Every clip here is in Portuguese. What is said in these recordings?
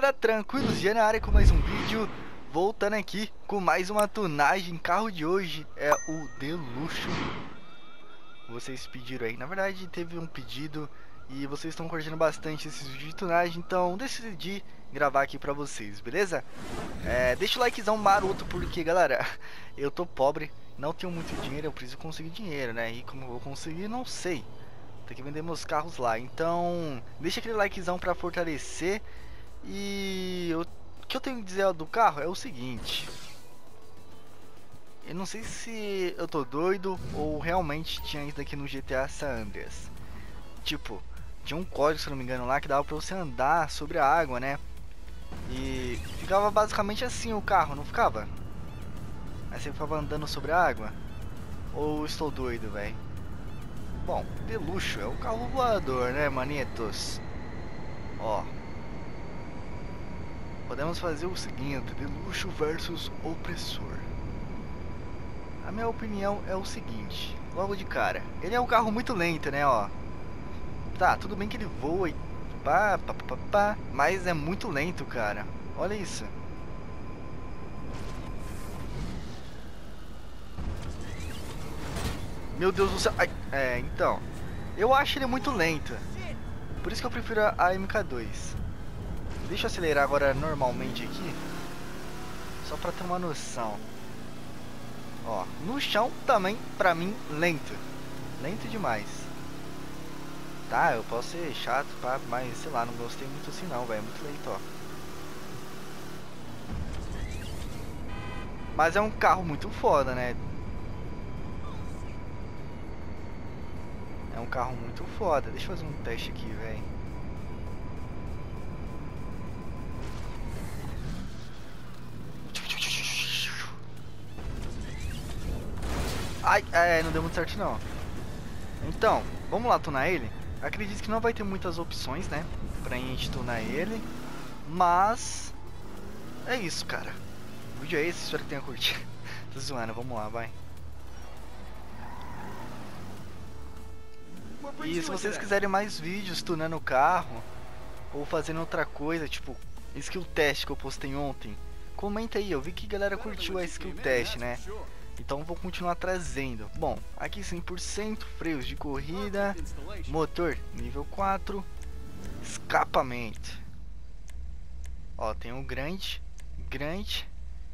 galera, tranquilos, já na área com mais um vídeo. Voltando aqui com mais uma tunagem. Carro de hoje é o Deluxo. Vocês pediram aí, na verdade teve um pedido e vocês estão curtindo bastante esses vídeos de tunagem, então decidi gravar aqui pra vocês, beleza? Deixa o likezão maroto, porque galera, eu tô pobre, não tenho muito dinheiro, eu preciso conseguir dinheiro, né? E como eu vou conseguir, não sei. Tem que vender meus carros lá, então deixa aquele likezão pra fortalecer. E o que eu tenho que dizer do carro é o seguinte: eu não sei se eu tô doido ou realmente tinha isso daqui no GTA San Andreas. Tipo, tinha um código, se não me engano, lá que dava pra você andar sobre a água, né? E ficava basicamente assim o carro, não ficava? Aí você ficava andando sobre a água? Ou estou doido, velho? Bom, Deluxo é um carro voador, né, manitos? Ó, podemos fazer o seguinte: Deluxo versus opressor. A minha opinião é o seguinte, logo de cara, ele é um carro muito lento, né, ó. Tá, tudo bem que ele voa e pá, mas é muito lento, cara. Olha isso. Meu Deus do céu. Ai, então, eu acho ele muito lento. Por isso que eu prefiro a MK2. Deixa eu acelerar agora normalmente aqui, só pra ter uma noção. Ó, no chão também, pra mim, lento. Lento demais. Tá, eu posso ser chato, pá, mas sei lá, não gostei muito assim não, velho. Muito lento, ó. Mas é um carro muito foda, né? É um carro muito foda. Deixa eu fazer um teste aqui, velho. Ai, não deu muito certo não. Então, vamos lá tunar ele. Acredito que não vai ter muitas opções, né, pra gente tunar ele. Mas é isso, cara. O vídeo é esse, espero que tenha curtido. Tô zoando, vamos lá, vai. E se vocês quiserem mais vídeos tunando o carro ou fazendo outra coisa, tipo skill test que eu postei ontem, comenta aí, eu vi que a galera curtiu a skill test, né? Então vou continuar trazendo. Bom, aqui 100%, freios de corrida, motor nível 4, escapamento. Ó, tem um grande, grande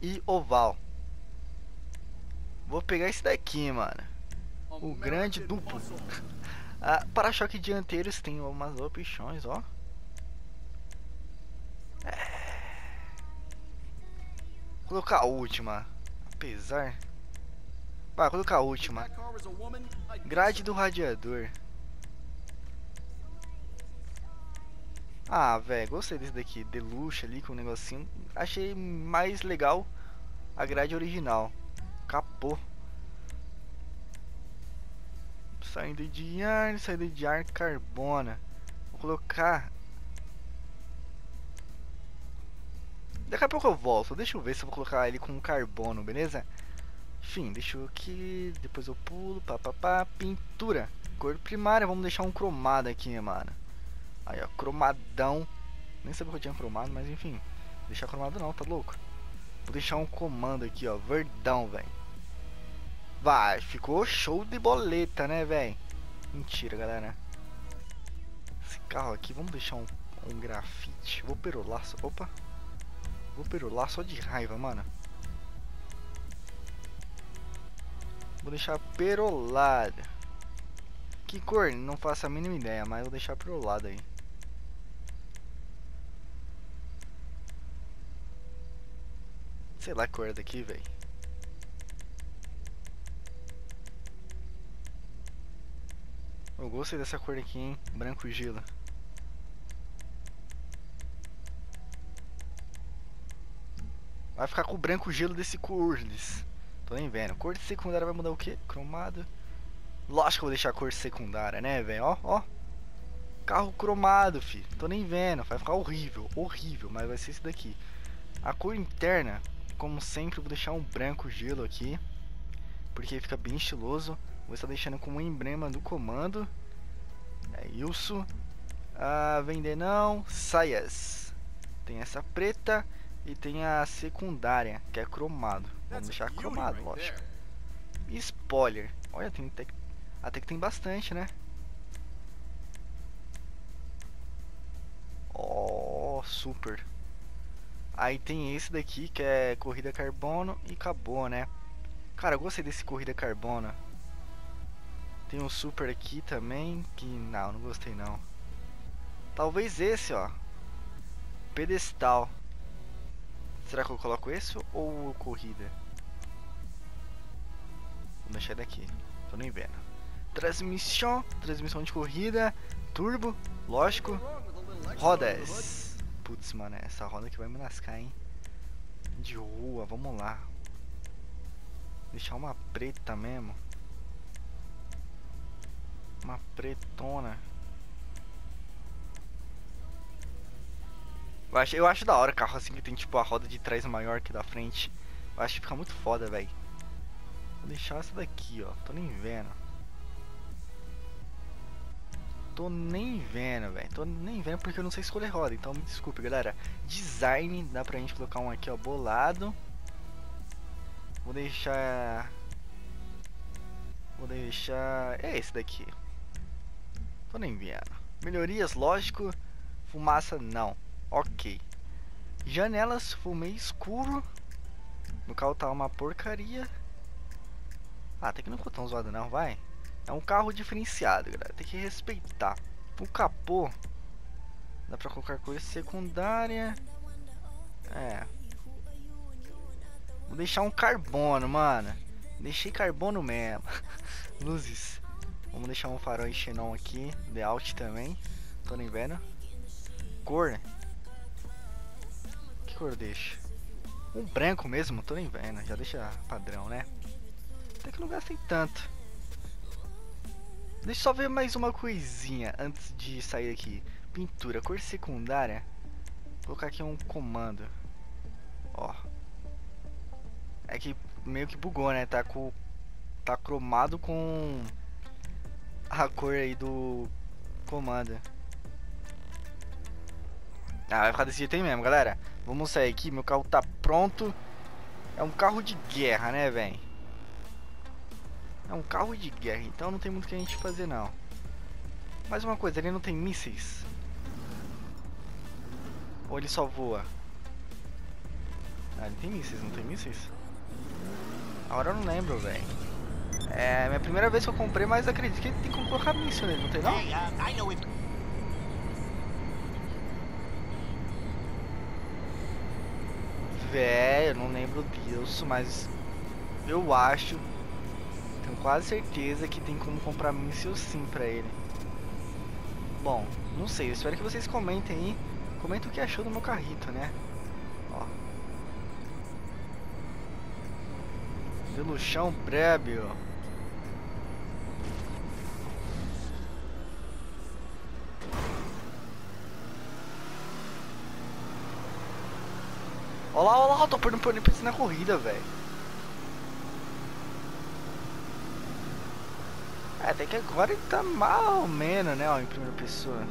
e oval. Vou pegar esse daqui, mano. O grande duplo. Para-choque dianteiros tem umas opções, ó. Vou colocar a última. Apesar. Vai, colocar a última. Grade do radiador. Ah, velho, gostei desse daqui. Deluxe ali com um negocinho. Achei mais legal a grade original. Capô. Saída de ar carbona. Vou colocar. Daqui a pouco eu volto. Deixa eu ver se eu vou colocar ele com carbono, beleza? Enfim, deixa eu aqui. Depois eu pulo. Papapá. Pintura. Cor primária. Vamos deixar um cromado aqui, mano. Aí, ó. Cromadão. Nem sabia que eu tinha cromado, mas enfim. Deixar cromado não, tá louco? Vou deixar um comando aqui, ó. Verdão, velho. Vai, ficou show de boleta, né, velho? Mentira, galera. Esse carro aqui, vamos deixar um grafite. Vou perolar só. Opa. Vou perolar só de raiva, mano. Vou deixar perolada. Que cor? Não faço a mínima ideia, mas vou deixar perolada aí. Sei lá a cor daqui, velho. Eu gostei dessa cor aqui, hein? Branco gelo. Vai ficar com o branco gelo desse Curlis. Tô nem vendo. Cor secundária vai mudar o quê? Cromado. Lógico que eu vou deixar a cor secundária, né, velho? Ó, ó. Carro cromado, fi. Tô nem vendo. Vai ficar horrível. Horrível, mas vai ser esse daqui. A cor interna, como sempre, eu vou deixar um branco gelo aqui, porque fica bem estiloso. Vou estar deixando como emblema do comando. É isso. Vender não. Saias. Tem essa preta e tem a secundária, que é cromado. Vamos deixar cromado, lógico. Spoiler. Olha, tem até que tem bastante, né? Oh, super. Aí tem esse daqui, que é corrida carbono e acabou, né? Cara, eu gostei desse corrida carbono. Tem um super aqui também, que não gostei não. Talvez esse, ó. Pedestal. Será que eu coloco esse ou corrida? Vou deixar daqui, tô nem vendo. Transmissão de corrida, turbo, lógico. Rodas. Putz, mano, essa roda que vai me lascar, hein. De rua, vamos lá. Deixar uma preta mesmo. Uma pretona. Eu acho da hora carro assim que tem tipo a roda de trás maior que da frente. Eu acho que fica muito foda, velho. Vou deixar essa daqui, ó. Tô nem vendo. Tô nem vendo, velho. Tô nem vendo porque eu não sei escolher roda. Então me desculpe, galera. Design, dá pra gente colocar um aqui, ó, bolado. Vou deixar... É esse daqui. Tô nem vendo. Melhorias, lógico. Fumaça, não. Ok. Janelas, fumê escuro. No carro tá uma porcaria. Ah, até que não ficou tão zoado não, vai. É um carro diferenciado, galera. Tem que respeitar. O capô. Dá pra colocar coisa secundária. É. Vou deixar um carbono, mano. Deixei carbono mesmo. Luzes. Vamos deixar um farol em xenon aqui. Layout também. Tô nem vendo. Cor. Que cor deixa? Um branco mesmo? Tô nem vendo. Já deixa padrão, né? Até que não gastei tanto. Deixa eu só ver mais uma coisinha antes de sair aqui. Pintura. Cor secundária. Vou colocar aqui um comando. Ó. É que meio que bugou, né? Tá cromado com a cor aí do comando. Ah, vai ficar desse jeito aí mesmo, galera. Vamos sair aqui, meu carro tá pronto. É um carro de guerra, né, velho? É um carro de guerra, então não tem muito o que a gente fazer, não. Mais uma coisa, ele não tem mísseis? Ou ele só voa? Ah, ele tem mísseis, não tem mísseis? Agora eu não lembro, velho. É minha primeira vez que eu comprei, mas acredito que tem como colocar míssil nele, não tem não? Véi, eu não lembro disso, mas eu acho, tenho quase certeza que tem como comprar míssil sim pra ele. Bom, não sei, eu espero que vocês comentem aí. Comenta o que achou do meu carrito, né? Ó. Deluxão prévio. Olha lá, tô perdendo na corrida, velho. É, até que agora ele tá mal ou menos, né, ó, em primeira pessoa.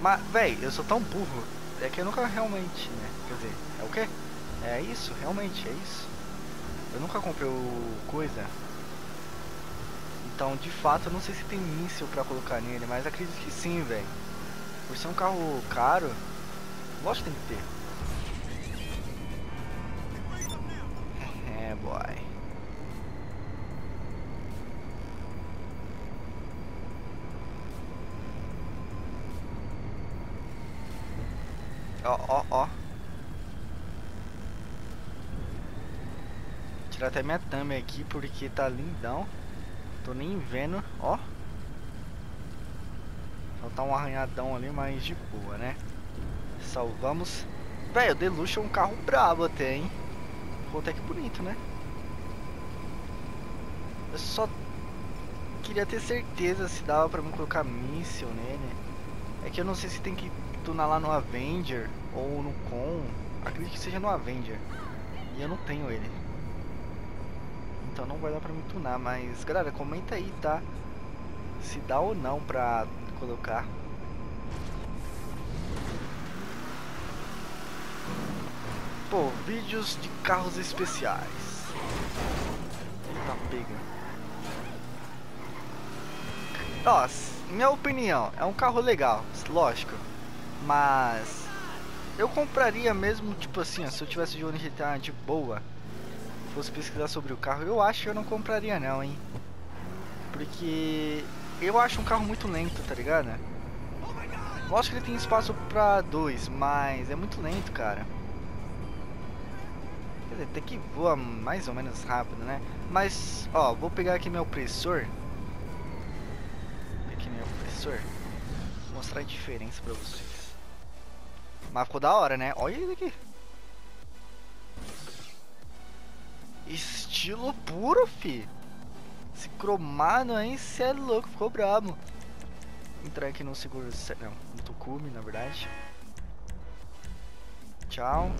Mas, velho, eu sou tão burro. É que eu nunca realmente, né, quer dizer, é o quê? É isso, realmente, é isso. Eu nunca comprei o coisa. Então, de fato, eu não sei se tem míssil pra colocar nele, mas acredito que sim, velho. Por ser um carro caro, lógico que tem que ter. É, boy. Ó, ó, ó. Tirar até minha thumb aqui porque tá lindão. Tô nem vendo, ó. Só tá um arranhadão ali, mas de boa, né? Salvamos. Velho, o Deluxo é um carro brabo até, hein? Ficou até que bonito, né? Eu só queria ter certeza se dava pra mim colocar míssil nele. É que eu não sei se tem que tunar lá no Avenger ou no Com. Acredito que seja no Avenger. E eu não tenho ele. Então não vai dar pra me tunar, mas galera, comenta aí, tá? Se dá ou não pra colocar. Pô, vídeos de carros especiais. Eita, pega. Ó, minha opinião, é um carro legal, lógico. Mas eu compraria mesmo, tipo assim, ó, se eu tivesse jogando GTA de boa, fosse pesquisar sobre o carro, eu acho que eu não compraria não, hein. Porque eu acho um carro muito lento, tá ligado? Lógico que ele tem espaço pra dois, mas é muito lento, cara. Quer dizer, até que voa mais ou menos rápido, né? Mas, ó, vou pegar aqui meu opressor. Vou mostrar a diferença pra vocês. Mas ficou da hora, né? Olha isso aqui. Estilo puro, fi. Esse cromado aí, cê é louco, ficou brabo. Entrar aqui no seguro. Não, no Tucume, na verdade. Tchau.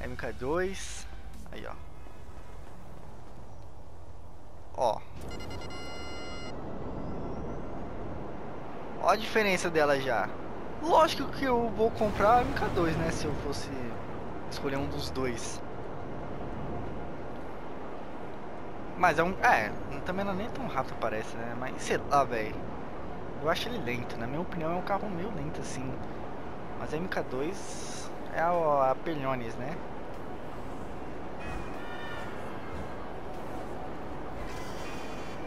MK2. Aí, ó. Ó. Olha a diferença dela já. Lógico que eu vou comprar a MK2, né? Se eu fosse escolher um dos dois. Mas é um... É, também não é nem tão rápido, parece, né? Mas sei lá, velho. Eu acho ele lento, na minha opinião é um carro meio lento, assim. Mas a MK2 é a Pelhones, né?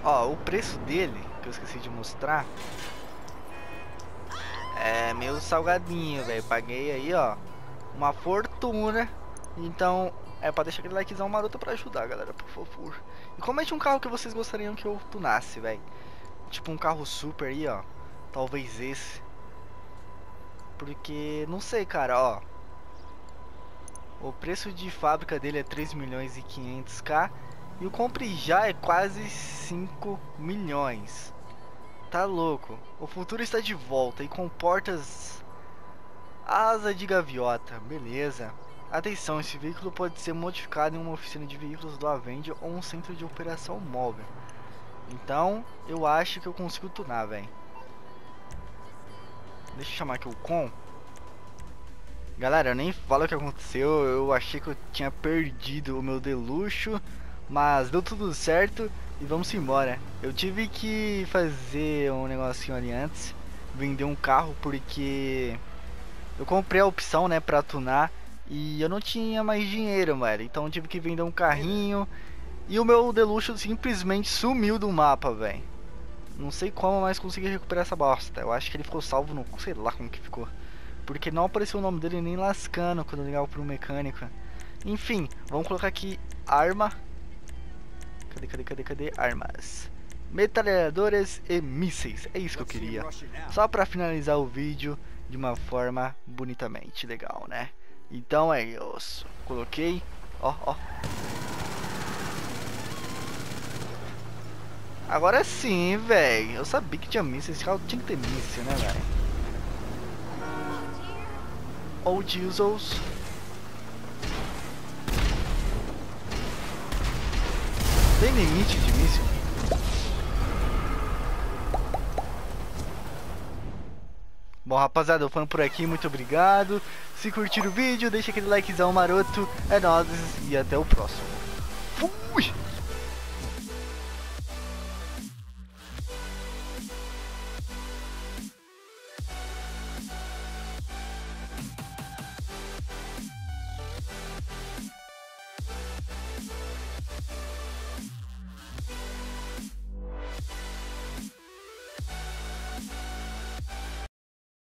Ó, o preço dele, que eu esqueci de mostrar... É meio salgadinho, velho. Paguei aí, ó, uma fortuna. Então, é pra deixar aquele likezão maroto pra ajudar, galera, por favor. E comente um carro que vocês gostariam que eu tunasse, velho. Tipo um carro super aí, ó. Talvez esse. Porque, não sei, cara, ó. O preço de fábrica dele é 3.500.000. E o compre já é quase 5 milhões. Tá louco, o futuro está de volta e com portas asa de gaviota, beleza. Atenção, esse veículo pode ser modificado em uma oficina de veículos do Avenger ou um centro de operação móvel. Então, eu acho que eu consigo tunar, velho. Deixa eu chamar aqui o com. Galera, eu nem falo o que aconteceu, eu achei que eu tinha perdido o meu Deluxo, mas deu tudo certo. E vamos embora. Eu tive que fazer um negocinho ali antes, vender um carro, porque eu comprei a opção, né, pra tunar, e eu não tinha mais dinheiro, velho. Então eu tive que vender um carrinho. E o meu Deluxo simplesmente sumiu do mapa, velho. Não sei como, mas consegui recuperar essa bosta. Eu acho que ele ficou salvo no... sei lá como que ficou, porque não apareceu o nome dele nem lascando quando eu ligava pro mecânico. Enfim, vamos colocar aqui arma. Cadê? Armas, metralhadoras e mísseis. É isso que eu queria. Só pra finalizar o vídeo de uma forma bonitamente legal, né? Então é isso. Coloquei. Ó. Agora sim, velho. Eu sabia que tinha mísseis. Esse carro tinha que ter mísseis, né, velho? Oh, Jesus. Tem limite de míssil? Bom, rapaziada, eu fui por aqui, muito obrigado. Se curtir o vídeo, deixa aquele likezão maroto. É nóis e até o próximo. Fui!